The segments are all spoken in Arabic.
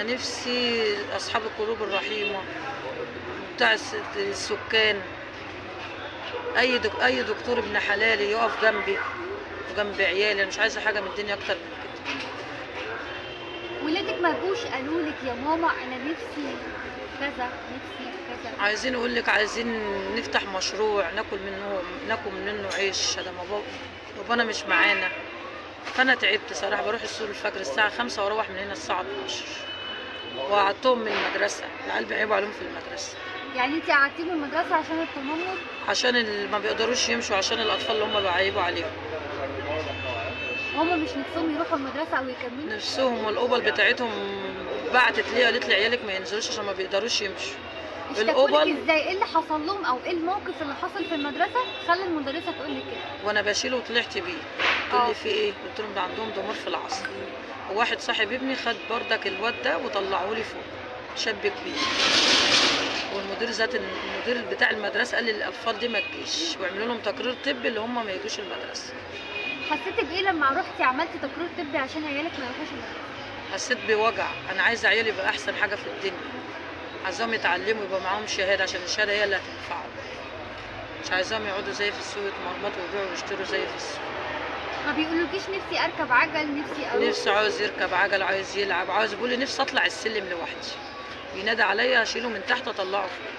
انا نفسي اصحاب القلوب الرحيمه بتاع السكان، اي دكتور ابن حلالي يقف جنبي وجنب عيالي. انا مش عايزه حاجه من الدنيا اكتر من كده. ولادك ما جوش قالوا لك يا ماما انا نفسي كذا نفسي كذا؟ عايزين اقول لك عايزين نفتح مشروع ناكل منه عيش. ده بابانا مش معانا، فانا تعبت صراحه. بروح السوق الفجر الساعه 5 واروح من هنا الساعه 12، وقعدتهم من المدرسه. العيال بيعيبوا عليهم في المدرسه. يعني انت قعدتيهم من المدرسه عشان التنمر؟ عشان ما بيقدروش يمشوا، عشان الاطفال اللي هم اللي بيعيبوا عليهم. هم مش نفسهم يروحوا المدرسه او يكملوا؟ نفسهم، والقبل بتاعتهم بعتت ليا قالت لي عيالك ما ينزلوش عشان ما بيقدروش يمشوا. القبل ازاي؟ ايه اللي حصل لهم او ايه الموقف اللي حصل في المدرسه خلى المدرسه تقول لي كده؟ وانا بشيله وطلعت بيه. تقول لي في ايه؟ قلت لهم ده عندهم ضمور في العصر. وواحد صاحب ابني خد بردك الواد ده وطلعه لي فوق، شاب كبير. والمدير المدير بتاع المدرسه قال لي الاطفال دي ما تجيش، وعملوا لهم تقرير طبي اللي هم ما يجوش المدرسه. حسيتي بايه لما رحتي عملتي تقرير طبي عشان عيالك ما يروحوش المدرسه؟ حسيت بوجع. انا عايزه عيالي يبقى احسن حاجه في الدنيا، عايزاهم يتعلموا يبقى معاهم شهاده، عشان الشهاده هي اللي هتنفعهم. مش عايزاهم يقعدوا زي في السوق يتمرمطوا ويبيعوا ويشتروا زي في السوق. ما بيقولوكيش نفسي اركب عجل، نفسي اروح؟ نفسه عاوز يركب عجل، عاوز يلعب، عاوز. بيقول لي نفسي اطلع السلم لوحدي، ينادى عليا اشيله من تحت اطلعه فوق.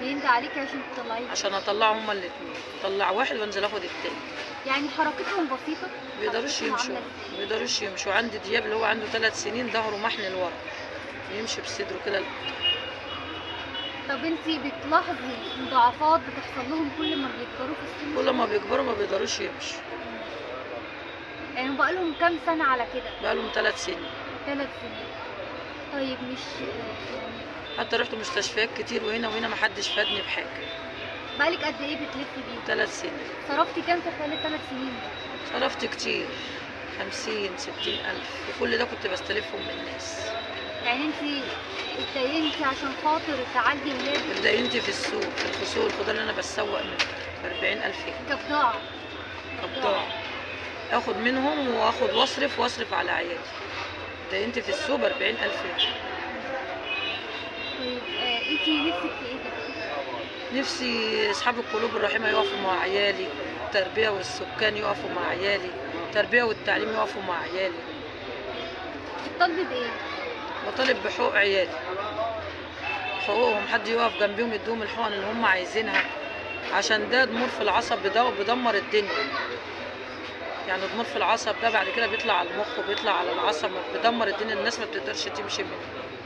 بينادى عليكي عشان تطلعيه؟ عشان اطلعه هما الاثنين، اطلع واحد وانزل اخد الثاني. يعني حركتهم بسيطه؟ ما بيقدروش يمشوا، ما بيقدروش يمشوا. عندي دياب اللي هو عنده 3 سنين ظهره محني لورا، يمشي بصدره كده. طب انتي بتلاحظي مضاعفات بتحصل لهم كل ما بيكبروا في السن؟ كل ما بيكبروا ما بيقدروش يمشوا. يعني بقى لهم كام سنه على كده؟ بقى لهم 3 سنين. 3 سنين. طيب مش حتى رحت مستشفيات كتير وهنا ما حدش فادني بحاجه. بقالك قد ايه بتلفي بيه؟ 3 سنين. صرفتي كام في خلال ال3 سنين ده؟ صرفت كتير، 50-60 ألف، وكل ده كنت بستلفهم من الناس. يعني انت اتدينتي عشان خاطر تعالجي ولادك؟ اتدينتي في السوق، في الخصوص الخضار اللي انا بتسوق منه ب40,000 جنيه. كبضاعة اخد منهم واخد واصرف على عيالي. اتدينتي في السوق ب40,000 جنيه. طيب انت نفسك في ايه ده؟ نفسي اصحاب القلوب الرحيمه يقفوا مع عيالي، التربيه والسكان يقفوا مع عيالي، التربيه والتعليم يقفوا مع عيالي. بتطالبي بايه؟ بطالب بحقوق عيالي، حقوقهم، حد يقف جنبيهم يديهم الحقن اللي هم عايزينها، عشان ده ضمور في العصب بيدمر الدنيا. يعني ضمور في العصب ده بعد كده بيطلع على المخ وبيطلع على العصب، بيدمر الدنيا. الناس ما بتقدرش تمشي منه.